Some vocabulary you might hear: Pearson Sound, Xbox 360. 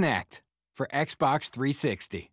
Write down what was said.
Connect for Xbox 360.